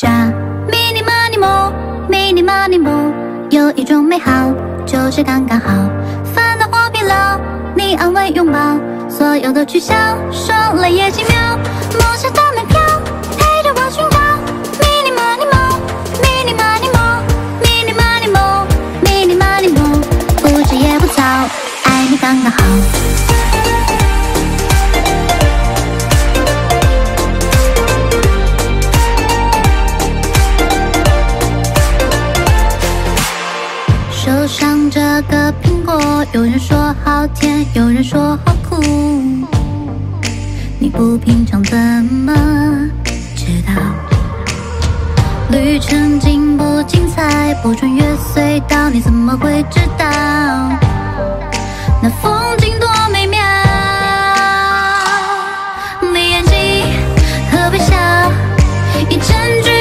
家。Minimanimo, Minimanimo， 有一种美好，就是刚刚好。烦恼或疲劳，你安慰拥抱，所有的取消，说了也奇妙。梦想的门票，陪着我寻找。Minimanimo, Minimanimo, Minimanimo, Minimanimo， 不急也不躁，爱你刚刚好。手上这个苹果，有人说好甜，有人说好苦。你不品尝怎么知道？旅程精不精彩？不穿越隧道，你怎么会知道？那风景多美妙。你眼睛和微笑，一阵。